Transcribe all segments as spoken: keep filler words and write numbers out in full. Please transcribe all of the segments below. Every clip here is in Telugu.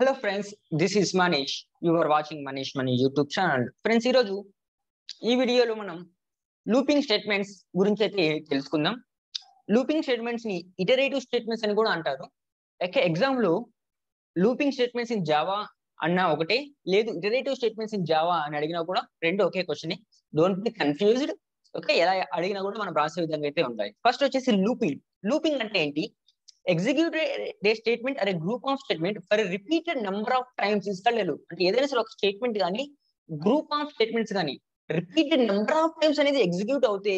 Hello friends, this is Manish. You are watching Manish Mani YouTube channel. Friends, ఈరోజు ఈ వీడియోలో మనం లూపింగ్ స్టేట్మెంట్స్ గురించి అయితే తెలుసుకుందాం. లూపింగ్ స్టేట్మెంట్స్ ని ఇటరేటివ్ స్టేట్మెంట్స్ అని కూడా అంటారు. ఓకే, ఎగ్జామ్ లో లూపింగ్ స్టేట్మెంట్స్ ఇన్ జావా అన్నా ఒకటే, లేదు ఇటరేటివ్ స్టేట్మెంట్స్ ఇన్ జావా అని అడిగినా కూడా రెండు ఒకే question. Don't be confused. Okay, ఎలా అడిగినా కూడా మనం రాసే విధంగా అయితే ఉంటాయి. ఫస్ట్ వచ్చేసి లూపింగ్. లూపింగ్ అంటే ఏంటి? Execute a statement or a group of statement for a repeated number of times is called a loop. And either a statement gani, group of statements gani, repeated number of times and execute out the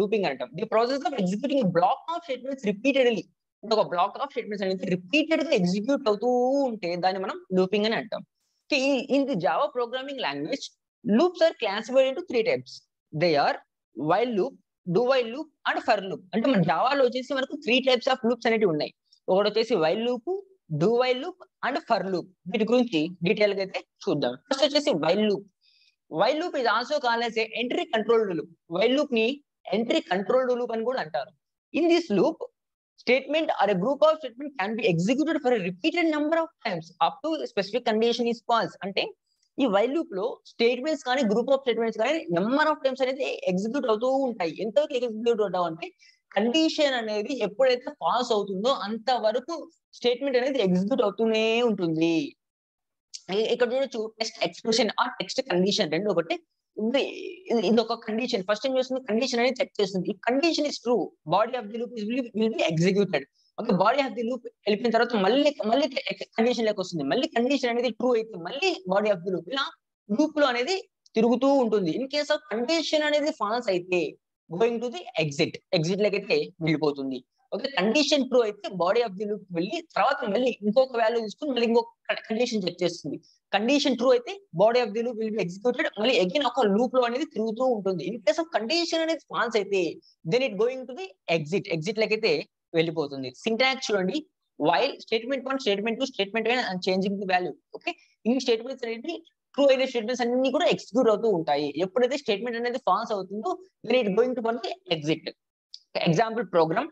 looping. The process of executing a block of statements repeatedly. A block of statements and repeatedly execute out the looping. In the Java programming language, loops are classified into three types. They are while loop, do while loop and for loop. అంటే మన జావాలో వచ్చేసి మనకు త్రీ టైప్స్ ఆఫ్ లూప్స్ అనేవి ఉన్నాయి. ఒకటి వచ్చేసి while loop, do while loop and for loop. వీటి గురించి డీటెయిల్ గా అయితే చూద్దాం. ఫస్ట్ వచ్చేసి while loop. While loop is also called as entry controlled loop. While loop ని ఎంట్రీ కంట్రోల్డ్ లూప్ అని కూడా అంటారు. In this loop, statement or a group of statement can be executed for a repeated number of times up to specific condition is false. అంటే ఈ వైల్ లూప్ లో స్టేట్మెంట్స్ కానీ గ్రూప్ ఆఫ్ స్టేట్మెంట్స్ కానీ నెంబర్ ఆఫ్ టైమ్స్ అనేది ఎగ్జిక్యూట్ అవుతూ ఉంటాయి. ఎంతవరకు ఎగ్జిక్యూట్ అవుతావు అంటే కండిషన్ అనేది ఎప్పుడైతే పాస్ అవుతుందో అంతవరకు స్టేట్మెంట్ అనేది ఎగ్జిక్యూట్ అవుతూనే ఉంటుంది. ఇక్కడ చూడొచ్చు, టెక్స్ట్ ఎక్స్ప్రెషన్ ఆ టెక్స్ట్ కండిషన్ రెండు ఒకటి. ఇది ఒక కండిషన్, ఫస్ట్ ఏం చేస్తుంది, కండిషన్ అనేది చెక్ చేస్తుంది. ఈ condition is true, body of the loop will be executed. Okay, body of the loop వెళ్ళిన తర్వాత మళ్ళీ మళ్ళీ కండిషన్ లెక్క వస్తుంది. మళ్ళీ కండిషన్ అనేది ట్రూ అయితే మళ్ళీ బాడీ ఆఫ్ ది లూప్, ఇలా లూప్ లో అనేది తిరుగుతూ ఉంటుంది. ఇన్ కేస్ ఆఫ్ కండిషన్ అనేది ఫాల్స్ అయితే going to the exit, exit లెక్కైతే వెళ్ళిపోతుంది. ఓకే, కండిషన్ ట్రూ అయితే బాడీ ఆఫ్ ది లూప్ వెళ్ళి తర్వాత మళ్ళీ ఇంకొక వాల్యూ తీసుకుని మళ్ళీ ఇంకొక కండిషన్ చెక్ చేస్తుంది. కండిషన్ ట్రూ అయితే body of the loop will be executed, మళ్ళీ అగైన్ ఒక లూప్ లో అనేది తిరుగుతూ ఉంటుంది. ఇన్ కేస్ ఆఫ్ కండిషన్ అనేది ఫాల్స్ అయితే then it going to the exit, exit లెక్కైతే వెళ్ళిపోతుంది. సింటాక్స్ చూడండి, while statement one, statement two, statement changing the value. Okay, ఇన్ని స్టేట్మెంట్స్ అనేది ట్రూ అయిన స్టేట్మెంట్స్ అన్ని కూడా ఎగ్జిక్యూట్ అవుతూ ఉంటాయి. ఎప్పుడైతే స్టేట్మెంట్ అనేది ఫాల్స్ అవుతుందో then it going to one the exit. Example program,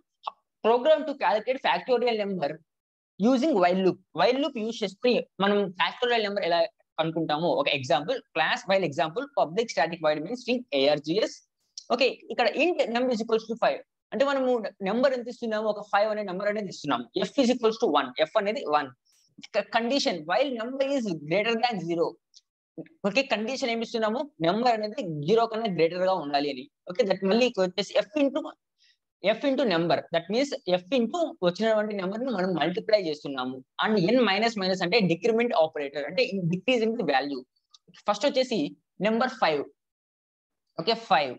program to calculate factorial number using while loop. While loop use చేసుకుని మనం ఫ్యాక్టోరియల్ నెంబర్ ఎలా అనుకుంటాము. ఒక example class while example public static while means string args. Okay, ఇక్కడ int number is equals to five అంటే మనము నెంబర్ ఎంత ఇస్తున్నాము, ఒక ఫైవ్ అనే నెంబర్ అనేది ఇస్తున్నాము. F is equals to one, F అనేది one. Condition while number is greater than zero. Okay, condition ఏమి ఇస్తున్నాము, నెంబర్ అనేది జీరో కన్నా గ్రేటర్ గా ఉండాలి అని. ఓకే, దట్ మళ్ళీ వచ్చేసి F into F into number, that means F into వచ్చినటువంటి నెంబర్ ని మనం మల్టిప్లై చేస్తున్నాము. అండ్ ఎన్ మైనస్ మైనస్ అంటే డిక్రిమెంట్ ఆపరేటర్, అంటే డిక్రీజింగ్ ది వాల్యూ. ఫస్ట్ వచ్చేసి number five. Okay, five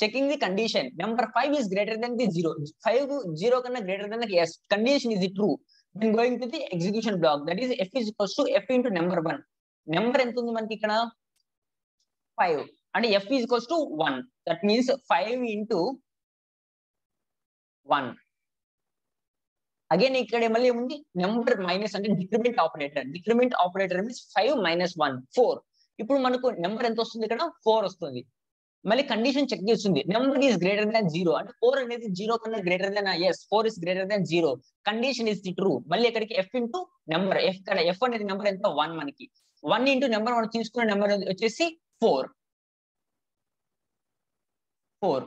checking the condition, number five is greater than the zero. Five zero కన్నా greater than yes, condition is true. Then going to the execution block, that is F is equals to F into number one. Number ఎంత ఉంది మనకి ఇక్కడ, ఫైవ్, అంటే F is equals to one. That means five into one. Again ఇక్కడ మళ్ళీ ఏముంది, నెంబర్ మైనస్ అంటే decrement operator. Decrement operator means five minus one, four. ఇప్పుడు మనకు నెంబర్ ఎంత వస్తుంది ఇక్కడ, ఫోర్ వస్తుంది. మళ్ళీ కండిషన్ చెక్ చేస్తుంది, number is greater than zero అంటే ఫోర్ అనేది జీరో కన్నా greater than yes, four is greater than zero, condition is the true. మళ్ళీ ఎక్కడికి ఎఫ్ ఇంటూ నెంబర్, ఎఫ్ కదా ఎఫ్ అనేది నెంబర్ ఎంత, వన్. మనకి వన్ ఇంటూ నెంబర్, మనం తీసుకున్న నెంబర్ వచ్చేసి ఫోర్, ఫోర్.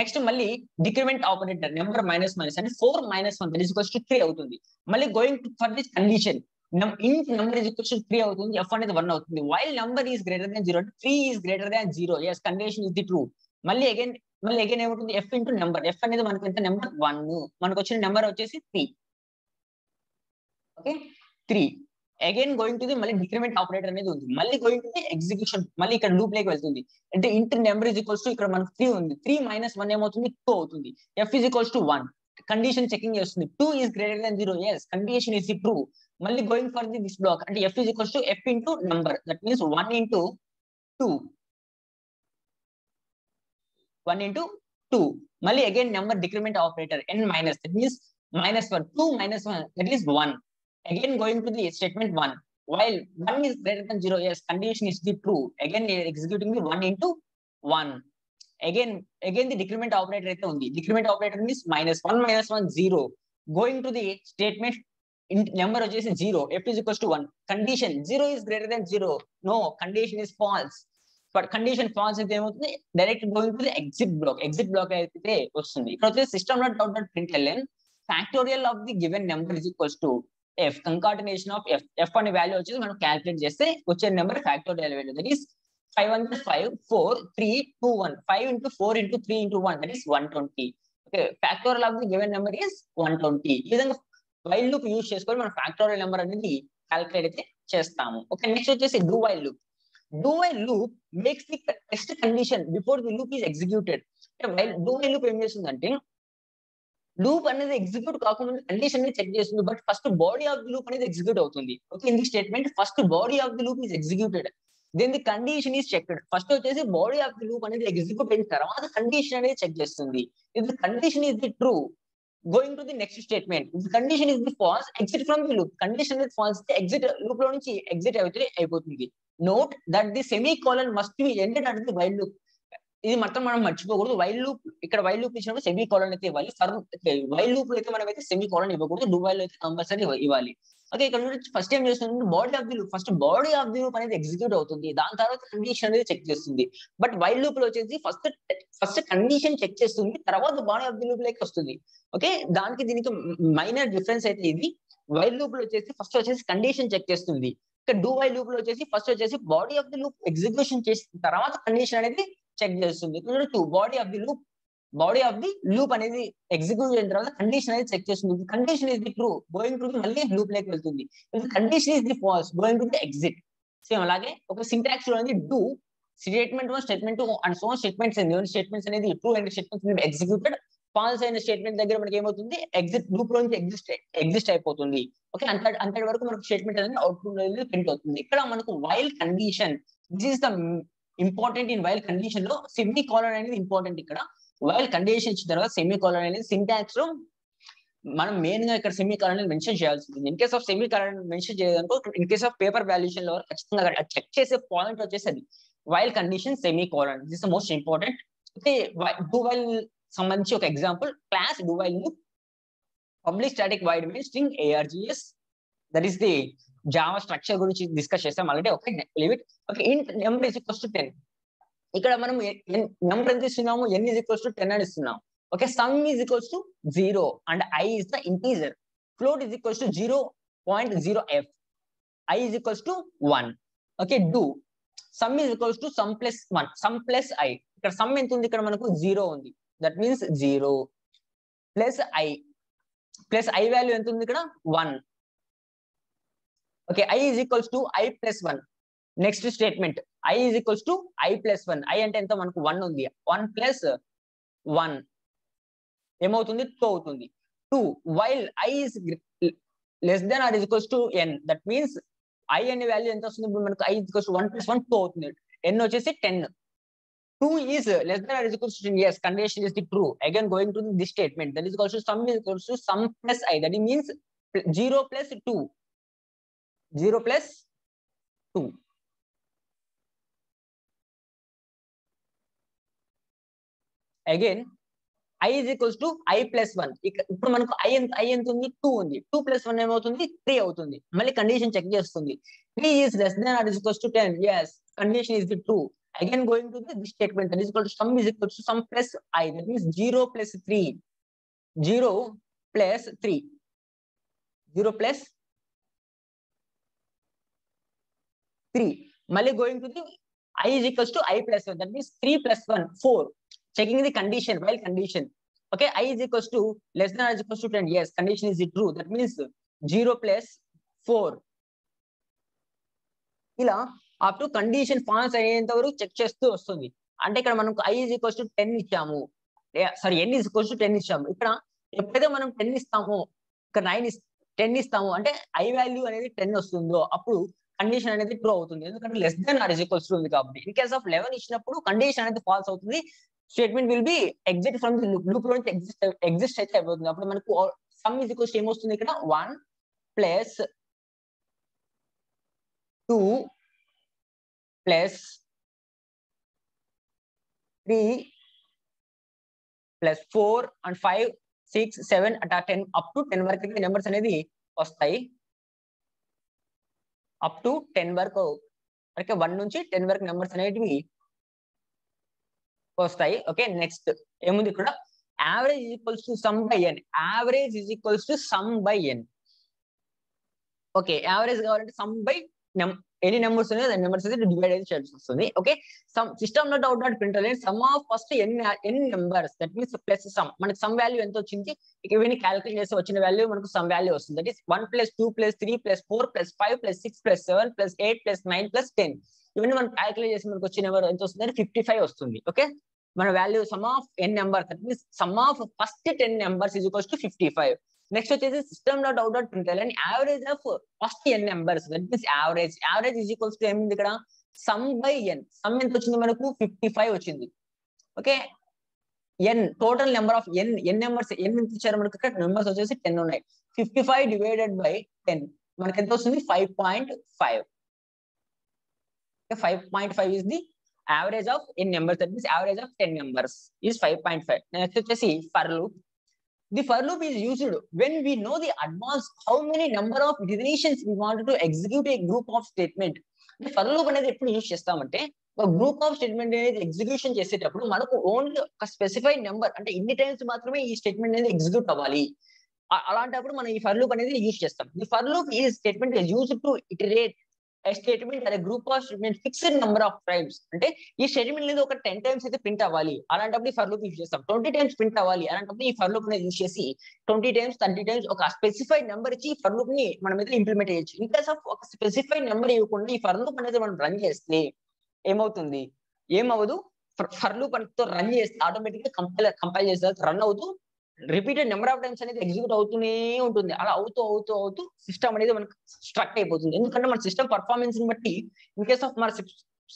నెక్స్ట్ మళ్ళీ decrement operator, number minus minus అంటే four minus one that is equals to three అవుతుంది. మళ్ళీ going for this condition int number is equal to three అవుతుంది, f అనేది వన్ అవుతుంది. while number is greater than zero అంటే three is greater than zero, yes condition is the true. మళ్ళీ అగైన్ మళ్ళీ అగైన్ ఏమవుతుంది, f into number. f అనేది మనకు ఎంత, నెంబర్ వన్, మనకు వచ్చిన నెంబర్ వచ్చేసి three. Okay, three. Again going to the మళ్ళీ డిక్రిమెంట్ ఆపరేటర్ అనేది ఉంది. మళ్ళీ గోయింగ్ టు ది ఎగ్జిక్యూషన్, మళ్ళీ ఇక్కడ లూప్ లోకి వెళ్తుంది. అంటే int number is equals to ఇక్కడ మనకు త్రీ ఉంది, త్రీ మైనస్ వన్ ఏమవుతుంది, టూ అవుతుంది. f is equals to one, condition checking చేస్తుంది, two is greater than zero, yes condition is the true. మళ్ళీ going for the this block అంటే F is equals to F into number, that means one into two, one into two. మళ్ళీ again number decrement operator N minus, that means minus one, two minus one that is one. Again going to the statement one, while one is greater than zero, yes condition is the true. Again executing the one into one. Again again the decrement operator అయితే ఉంది, decrement operator means minus one minus one zero. Going to the statement number is zero, f is equals to one. Condition zero is greater than zero. No, condition is false. But condition false is directly going to the exit block. Exit block is the question. System dot dot println factorial of the given number is equals to f. Concatenation of f. F on a value which is calculate say which number factorial value. That is five into five, four, three, two, one. five into four into three into one. That is one hundred twenty. Okay, factorial of the given number is one hundred twenty. This while loop use chesuko man factorial number anedi calculate aithe chestamu. Okay, next vachesi do while loop. Do while loop makes the test condition before the loop is executed. While do while loop em chestundante loop anedi execute kaakamundu condition ni check chestundi, but first body of the loop anedi execute avutundi. Okay, in this statement first body of the loop is executed, then the condition is checked. First vachesi body of the loop anedi execute ayin tarvata condition anedi check chestundi. If the condition is the true, going to the next statement. If the condition is the false, exit from the loop. Condition is false, the exit loop lo nunchi exit avutundi. Note that the semicolon must be ended at the while loop. Idi matram manam marchipokodu. While loop ikkada while loop ichinapudu semicolon aithe ivali. For while loop lo aithe manam aithe semicolon ivakodu. Do while aithe compulsory ivali. Okay, ikkada first time chestundi body of the loop. First body of the loop anedi execute avutundi, daan tarvata condition anedi check chestundi. But while loop lo vachesi first first condition check chestundi, tarvata body of the loop like vastundi. Okay, daniki diniki minor difference aithe idi. While loop lo vachesi first vachesi condition check chestundi. Ikkada do while loop lo vachesi first vachesi body of the loop execution chesin tarvata condition anedi check chestundi. Ikkada two body of the loop body of the loop anedi execute cheyin tarvata condition anedi check chestundi. Condition is the true, going to the malli loop like veltundi. If the condition is the false, going to the exit. Same alage oka syntax lo anedi do statement one, statement two and so on statements and new statements anedi true and statements will be executed. False అయిన స్టేట్మెంట్ దగ్గర మనకి ఏమవుతుంది, ఎగ్జిట్ లూప్ లో నుంచి ఎగ్జిస్ట్ ఎగ్జిస్ట్ అయిపోతుంది. ఓకే, అంత అంతటి వరకు మనకు స్టేట్మెంట్ అనేది అవుట్పుట్ అనేది ప్రింట్ అవుతుంది. ఇక్కడ మనకు while condition, this is the important. In while condition లో సెమీ కోలన్ అనేది ఇంపార్టెంట్. ఇక్కడ వైల్ కండిషన్ ఇచ్చిన తర్వాత సెమీ కోలన్ అనేది సింటాక్స్ లో మనం మెయిన్ గా ఇక్కడ సెమీ కోలన్ అనేది మెన్షన్ చేయాల్సి ఉంటుంది. In case of semicolon mention చేయడానికి in case of paper valuation లో ఖచ్చితంగా చెక్ చేసే పాయింట్ వచ్చేసి అది while condition semicolon. This is the most important. Okay, do while సంబంధించి ఒక example class do while loop public static void main string args, that is the Java structure గురించి డిస్కస్ చేస్తాం already. Okay, leave it. Okay, int number is equals to ten. ఇక్కడ మనం నెంబర్ ఎంత ఇస్తున్నాము, n is equals to ten అని ఇస్తున్నాం. Okay, sum is equals to zero and i is the integer. Float is equals to zero point zero F, i is equals to one. Okay, do sum is equals to sum plus one, sum plus i. ఇక్కడ సమ్ ఎంత ఉంది, ఇక్కడ మనకు జీరో ఉంది. That means zero plus i, plus i value ఎంత ఉంది ఇక్కడ one. okay, i is equals to i plus one. next statement i is equals to i plus one. i అంటే ఎంత మనకు one ఉంది, one plus one ఏమ అవుతుంది two అవుతుంది. two while i is less than or is equals to n, that means i అనే వాల్యూ ఎంత వస్తుంది, మనకు i is equals to one plus one two అవుతుంది. n వచ్చేసి ten. Two is less than or is equal to ten. Yes, condition is the true. Again, going to this statement, that is equal to sum is equal to sum plus i. That means zero plus two. Zero plus two. Again, i is equals to i plus one. ఇప్పుడు మనకు i ఎంత i ఎంత ఉంది two ఉంది. two plus one ఏమవుతుంది three అవుతుంది. మళ్ళీ కండిషన్ చెక్ చేస్తుంది. three is less than or is equal to ten. Yes, condition is the true. Again, going to the this statement, that is equal to sum is equal to sum plus i. That means zero plus three, zero plus three, zero plus three. Malay going to the i is equal to i plus one. That means three plus one, four. Checking the condition, while condition. Okay, i is equal to less than or is equal to ten. Yes, condition is true. That means zero plus four. Ila. అప్పుడు కండిషన్ ఫాల్స్ అయ్యేంత వరకు చెక్ చేస్తూ వస్తుంది. అంటే ఇక్కడ మనం i is equals to ten ఇచ్చాము, sorry n is equals to ten ఇచ్చాము. ఇక్కడ ఎప్పుడైతే మనం ten ఇస్తామో, ఇక్కడ nine ten ఇస్తాము అంటే i వాల్యూ అనేది ten వస్తుందో అప్పుడు కండిషన్ అనేది ట్రూ అవుతుంది, ఎందుకంటే less than or is equals to ఉంది కాబట్టి. ఇన్ కేస్ ఆఫ్ eleven ఇచ్చినప్పుడు కండిషన్ అనేది ఫాల్స్ అవుతుంది. Statement will be exit from the loop, loop నుంచి ఎగ్జిస్ట్ ఎగ్జిస్ట్ అయితే అయిపోతుంది. అప్పుడు మనకు సమ్ ఈజ్ ఈక్వల్స్ టు ఏమొస్తుంది ఇక్కడ one plus two plus three plus four and five, six, seven, at ten up to ten. Work the numbers anedi వస్తాయి. అప్ టు టెన్ వరకు అంటే వన్ నుంచి టెన్ వరకు నెంబర్స్ అనేటివి వస్తాయి. ఓకే, నెక్స్ట్ ఏముంది ఇక్కడ? Average is equals to sum by n. Average is equals to sum by n. Okay, average కావాలంటే సమ్ బై ఎన్ని నెంబర్స్ ఉన్నాయి నెంబర్స్ అయితే డివైడ్ అయితే చేయాల్సి వస్తుంది. ఓకే, సమ్ సిస్టమ్ లో డౌట్ డాట్ ప్రింట్ అనేది సమ్ ఆఫ్ ఫస్ట్ ఎన్ని ఎన్ని numbers, that means plus sum. మనకి సమ్ వాల్యూ ఎంత వచ్చింది, ఇవన్నీ క్యాలిక్యులేట్ చేసి వచ్చిన వాల్యూ మనకు సమ్ వాల్యూ వస్తుంది. That is one plus two plus three plus four plus five plus six plus seven plus eight plus nine plus ten. ఇవన్నీ మనం క్యాలిక్యులేట్ చేసి మనకు వచ్చిన నెంబర్ ఎంత వస్తుంది అంటే ఫిఫ్టీ ఫైవ్ వస్తుంది. ఓకే, మన value sum of n number, that means sum of first ten numbers is equals to fifty five. Next వచ్చేసి system dot out dot print and average of first n numbers, that means average. Average is equals to ఏముంది ఇక్కడ? Sum by n. సమ్ ఎంత వచ్చింది మనకు? ఫిఫ్టీ ఫైవ్ వచ్చింది. Okay, n total number of n n numbers n ఎంత ఇచ్చారు మనకి? ఇక్కడ నెంబర్స్ వచ్చేసి టెన్ ఉన్నాయి. Fifty five divided by ten మనకి ఎంత వస్తుంది? Five point five. Five point five is the average of n numbers, that means average of ten numbers is five point five. Next let's see for loop. The for loop is used when we know the advance how many number of iterations we want to execute a group of statement. The for loop అనేది ఎప్పుడు యూస్ చేస్తామంటే, ఒక గ్రూప్ ఆఫ్ స్టేట్మెంట్ అనేది ఎగ్జిక్యూషన్ చేసేటప్పుడు మనకు ఓన్లీ ఒక స్పెసిఫైడ్ నెంబర్ అంటే ఇన్ని టైమ్స్ మాత్రమే ఈ స్టేట్మెంట్ అనేది ఎగ్జిక్యూట్ అవ్వాలి. అలాంటప్పుడు మనం ఈ for loop అనేది యూస్ చేస్తాం. The for loop is statement is used to iterate a statement or a group of statement fixed number of times. అంటే ఈ స్టేట్మెంట్ అనేది ఒక టెన్ టైమ్స్ అయితే ప్రింట్ అవ్వాలి, అలాంటప్పుడు ఈ ఫర్ లూప్ యూజ్ చేస్తాం. ట్వంటీ టైమ్స్ ప్రింట్ అవ్వాలి అలాంటప్పుడు ఈ ఫర్ లూప్ అనేది యూజ్ చేసి ట్వంటీ టైమ్స్ థర్టీ టైమ్స్ ఒక స్పెసిఫైడ్ నెంబర్ ఇచ్చి ఫర్ లూప్ ని మనం అయితే ఇంప్లిమెంట్ చేయొచ్చు. ఇన్ కేస్ ఆఫ్ ఒక స్పెసిఫైడ్ నెంబర్ ఇవ్వకుండా ఈ ఫర్ లూప్ అనేది మనం రన్ చేస్తే ఏమవుతుంది? ఏమవ్వదు. ఫర్ లూప్ అనేది రన్ చేస్తే ఆటోమేటిక్ గా కంపైల్ కంపైల్ చేస్తే రన్ అవుతూ రిపీటెడ్ నెంబర్ ఆఫ్ టైమ్స్ అనేది ఎగ్జిక్యూట్ అవుతూనే ఉంటుంది. అలా అవుతూ అవుతూ అవుతూ సిస్టమ్ అనేది మనకు స్ట్రక్ అయిపోతుంది. ఎందుకంటే మన సిస్టమ్ పర్ఫార్మెన్స్ ని బట్టి ఇన్ కేస్ ఆఫ్ మన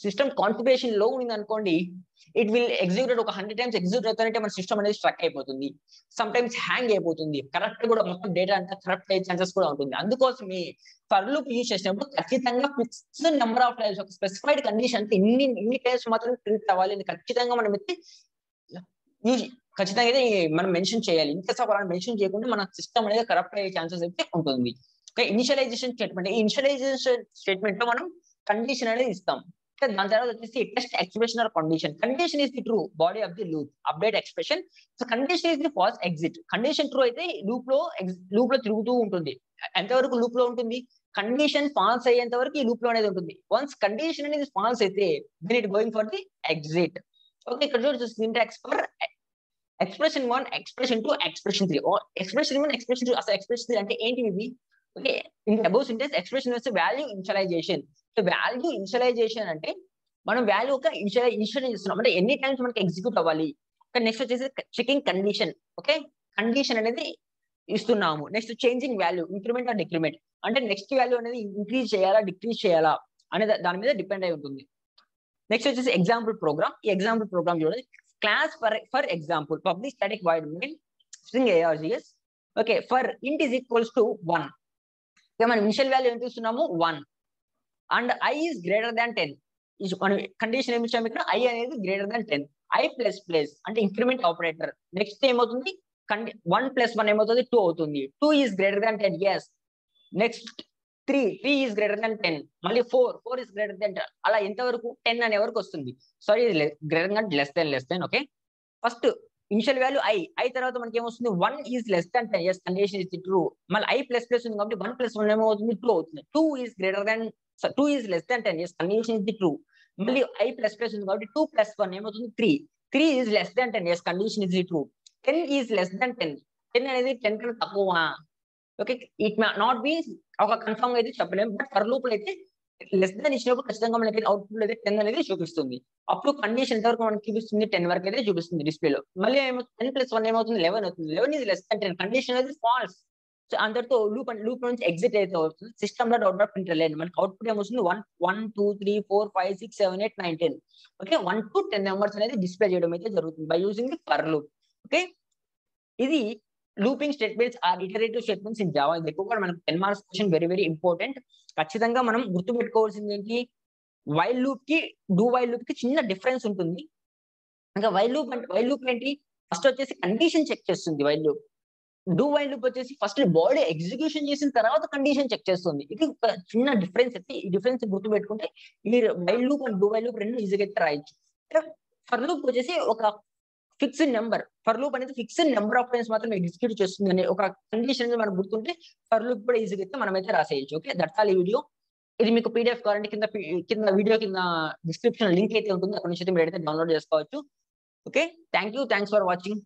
సిస్టమ్ కాన్ఫిగరేషన్ లో ఉంది అనుకోండి, ఇట్ విల్ ఎగ్జిక్యూట్ ఒక హండ్రెడ్ టైమ్స్ ఎగ్జిక్యూట్ అవుతానంటే మన సిస్టమ్ అనేది స్ట్రక్ అయిపోతుంది. సమ్ టైమ్స్ హ్యాంగ్ అయిపోతుంది. కరెక్ట్ కూడా మొత్తం డేటా అంతా కరెక్ట్ అయ్యే ఛాన్సెస్ కూడా ఉంటుంది. అందుకోసమే ఫర్ లూప్ యూజ్ చేసినప్పుడు ఖచ్చితంగా ఫిక్స్డ్ నెంబర్ ఆఫ్ టైమ్స్ ఒక స్పెసిఫైడ్ కండిషన్ ఇన్ని ఇన్ని టైమ్స్ మాత్రమే ప్రింట్ అవ్వాలి అని ఖచ్చితంగా మనం అయితే ఖచ్చితంగా అయితే మనం మెన్షన్ చేయాలి. ఇన్ కేస్ ఆఫ్ అలా మెన్షన్ చేయకుండా మన సిస్టమ్ అనేది కరప్ట్ అయ్యే ఛాన్సెస్ అయితే ఉంటుంది. ఇనిషియలైజేషన్ స్టేట్మెంట్, ఈ ఇనిషియలైజేషన్ స్టేట్మెంట్ లో మనం కండిషన్ అనేది ఇస్తాం. దాని తర్వాత వచ్చేసి test expression or condition. Condition is the true body of the loop update expression. So condition is the false exit. Condition true అయితే లూప్ లో లూప్ లో తిరుగుతూ ఉంటుంది. ఎంతవరకు లూప్ లో ఉంటుంది? కండిషన్ ఫాల్స్ అయ్యేంత వరకు ఈ లూప్ లో అనేది ఉంటుంది. వన్స్ కండిషన్ అనేది ఫాల్స్ అయితే then it going for the exit. Okay, ఇక్కడ చూడండి syntax for expression one, expression two, expression three. Expression one, expression two, అసలు ఎక్స్ప్రెషన్ త్రీ అంటే ఏంటివి? Okay, in above syntax expression వస్తే value initialization. So value initialization అంటే మనం వాల్యూ ఒక ఇనిషియలైజ్ ఇనిషియలైజ్ చేస్తున్నాం అంటే ఎన్ని టైమ్స్ మనకి ఎగ్జిక్యూట్ అవ్వాలి. నెక్స్ట్ వచ్చేసి చెకింగ్ కండిషన్. ఓకే, కండిషన్ అనేది ఇస్తున్నాము. Next changing value, increment or decrement అంటే నెక్స్ట్ వాల్యూ అనేది ఇంక్రీజ్ చేయాలా డిక్రీజ్ చేయాలా అనే దాని మీద డిపెండ్ అయి ఉంటుంది. నెక్స్ట్ వచ్చేసి ఎగ్జాంపుల్ ప్రోగ్రామ్. ఈ ఎగ్జాంపుల్ ప్రోగ్రామ్ చూడండి. Class for for example public static void main string args. Okay, for int is equals to one. Okay, man initial value enti istunamu one and I is greater than ten. Is condition em icham ikkada I anedi greater than ten. I plus plus ante increment operator. Next em avutundi one plus one em avutundi two avutundi. two is greater than ten, yes. Next three, three is greater than ten. Malli four, four is greater than ten. Ala enta varaku ten ane varaku vastundi. Sorry, greater than less than less than. Okay, first initial value I, I tarvata manaki em vastundi one is less than ten. Yes, condition is true. Malli I plus plus undi kabatti one plus one em avutundi two avutundi. two is greater than so two is less than ten. Yes, condition is true. Malli I plus plus undi kabatti two plus one em avutundi three. three is less than ten. Yes, condition is true. ten is less than ten. ten anedi ten kante takkuva. Okay, it may not be ఒక కన్ఫర్మ్ గా అయితే చెప్పలేము. బట్ ఫర్ లూప్ అయితే లెస్ దాన్ ఇచ్చినప్పుడు ఖచ్చితంగా మనకి అవుట్పుట్ అయితే టెన్ అనేది చూపిస్తుంది. అప్పుడు కండిషన్ ఎంత వరకు మనకి చూపిస్తుంది? టెన్ వరకు అయితే చూపిస్తుంది డిస్ప్లేలో. మళ్ళీ ఏమవుతుంది? టెన్ ప్లస్ వన్ ఏమవుతుంది? లెవెన్ అవుతుంది. Eleven is less than ten. Condition అనేది ఫాల్స్. సో అందరితో లూప్ అండ్ లూప్ నుంచి ఎగ్జిట్ అయితే అవుతుంది. సిస్టమ్ లో డౌట్ ప్రింట్ లేదు. మనకి అవుట్పుట్ ఏమవుతుంది? One one two three four five six seven eight nine ten. Okay, one to ten numbers అనేది డిస్ప్లే చేయడం అయితే జరుగుతుంది by using the for loop. Okay, ఇది looping statements are iterative statements in Java. They cover man ten marks question, very very important. Kachithanga manam gurtu pettukovalsindi enti while loop ki do while loop ki chinna difference untundi. Inga while loop ante while loop enti first vachesi condition check chestundi while loop. Do while loop వచ్చేసి ఫస్ట్ బాడీ ఎగ్జిక్యూషన్ చేసిన తర్వాత కండిషన్ చెక్ చేస్తుంది. ఇది చిన్న డిఫరెన్స్ అయితే ఈ డిఫరెన్స్ గుర్తు పెట్టుకుంటే ఈ while loop and do while loop రెండు ఈజీగా రాయొచ్చు. ఫర్ లూప్ వచ్చేసి ఒక ఫిక్స్డ్ నెంబర్, ఫర్ లూప్ అనేది ఫిక్స్డ్ నెంబర్ ఆఫ్ టైమ్స్ మాత్రం ఎగ్జిక్యూట్ చేస్తుంది అనే ఒక కండిషన్ మనం గుర్తుంటే ఫర్ లూప్ కూడా ఈజీగా అయితే మనం అయితే రాసేయచ్చు. ఓకే, దట్స్ ఆల్ ఈ వీడియో. ఇది మీకు పీడిఎఫ్ కావాలంటే కింద కింద వీడియో కింద డిస్క్రిప్షన్ లింక్ అయితే ఉంటుంది, అక్కడ నుంచి అయితే మీరు అయితే డౌన్లోడ్ చేసుకోవచ్చు. Okay, thank you, thanks for watching.